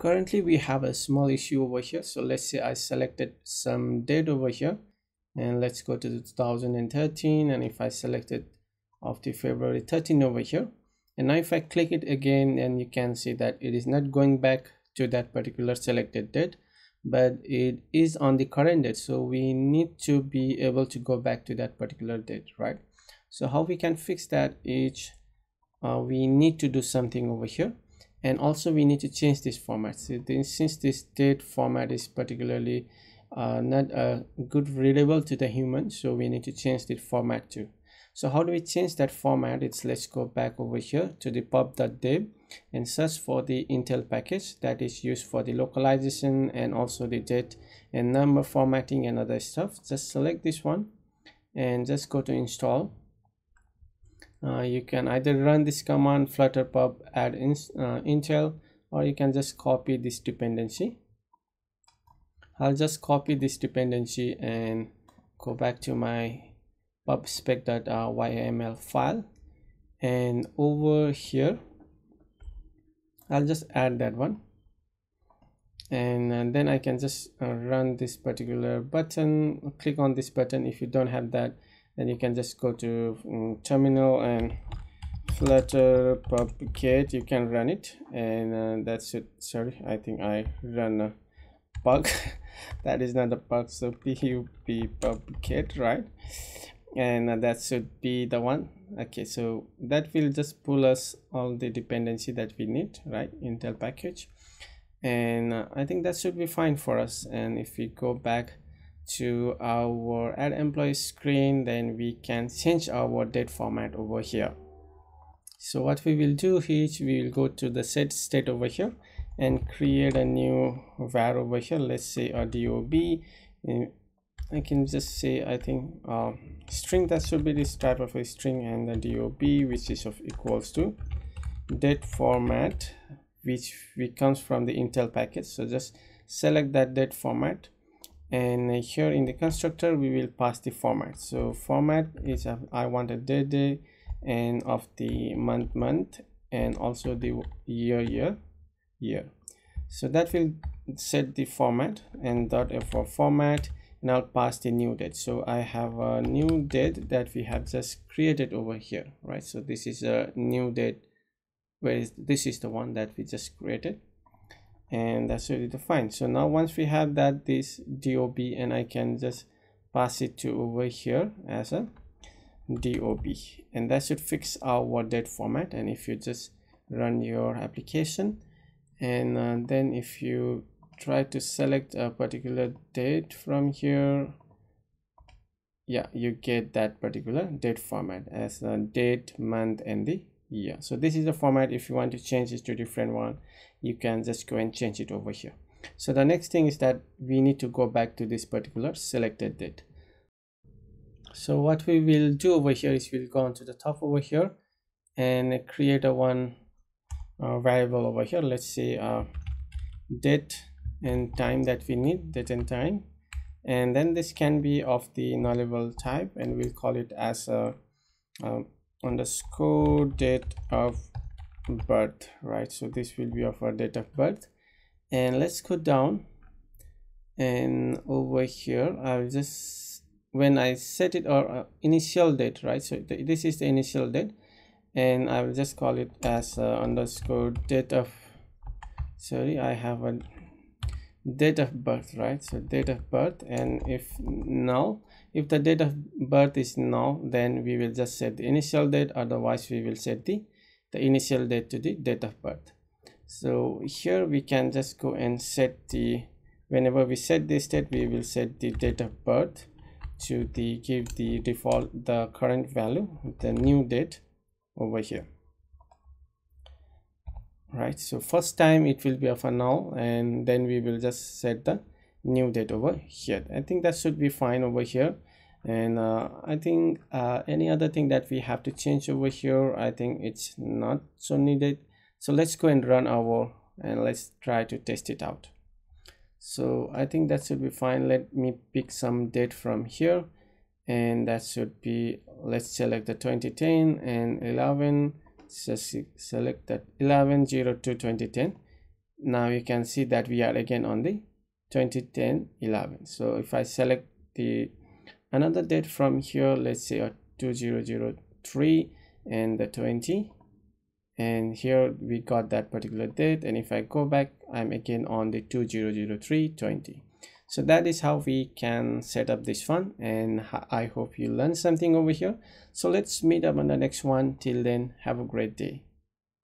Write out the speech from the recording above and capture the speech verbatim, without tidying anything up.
currently we have a small issue over here. So let's say I selected some date over here, and let's go to the two thousand thirteen, and if I selected of the February thirteen over here, and now if I click it again, and you can see that it is not going back to that particular selected date, but it is on the current date. So we need to be able to go back to that particular date, right? So how we can fix that is uh, we need to do something over here, and also we need to change this format. So this, since this date format is particularly uh, not a good readable to the human, so we need to change the format too. So how do we change that format? It's let's go back over here to the pub.dev and search for the Intl package that is used for the localization and also the date and number formatting and other stuff. Just select this one and just go to install. Uh, you can either run this command flutter pub add in, uh, Intl, or you can just copy this dependency. I'll just copy this dependency and go back to my pub spec dot y m l file, and over here I'll just add that one, and, and then I can just uh, run this particular button. Click on this button. If you don't have that, then you can just go to um, terminal and flutter pub get. You can run it, and uh, that's it. Sorry, I think I ran a bug. That is not a bug. So pub pub get, right? And uh, that should be the one. Okay, so that will just pull us all the dependency that we need, right? Intl package, and uh, I think that should be fine for us. And if we go back to our add employee screen, then we can change our date format over here. So what we will do is we will go to the set state over here and create a new var over here. Let's say a D O B, and I can just say I think uh, string. That should be this type of a string, and the D O B, which is of equals to date format, which we comes from the Intl package. So just select that date format, and here in the constructor we will pass the format. So format is a, I want a day day and of the month month and also the year year year. So that will set the format and dot for format. Now pass the new date. So I have a new date that we have just created over here, right? So this is a new date. Where is this is the one that we just created, and that's already defined. So now once we have that, this D O B, and I can just pass it to over here as a D O B, and that should fix our date format. And if you just run your application, and uh, then if you try to select a particular date from here, yeah, you get that particular date format as a date, month, and the year. So this is the format. If you want to change it to a different one, you can just go and change it over here. So the next thing is that we need to go back to this particular selected date. So what we will do over here is we'll go on to the top over here and create a one uh, variable over here. Let's say uh, date and time that we need, date and time, and then this can be of the nullable type, and we'll call it as a um, underscore date of birth, right? So this will be of our date of birth, and let's go down, and over here I'll just when I set it or uh, initial date, right? So th this is the initial date, and I will just call it as uh, underscore date of sorry I have a date of birth, right? So date of birth, and if null, if the date of birth is null, then we will just set the initial date. Otherwise we will set the the initial date to the date of birth. So here we can just go and set the whenever we set this date, we will set the date of birth to the give the default the current value, the new date over here, right? So first time it will be of a null, and then we will just set the new date over here. I think that should be fine over here, and uh, I think uh, any other thing that we have to change over here, I think it's not so needed. So let's go and run our and let's try to test it out. So I think that should be fine. Let me pick some date from here, and that should be, let's select the twenty ten and eleven. So select that eleven zero two twenty ten, now you can see that we are again on the twenty ten eleven. So if I select the another date from here, let's say a two thousand three and the twenty, and here we got that particular date. And if I go back, I'm again on the two thousand three twenty. So that is how we can set up this fund, and I hope you learned something over here. So let's meet up on the next one. Till then, have a great day.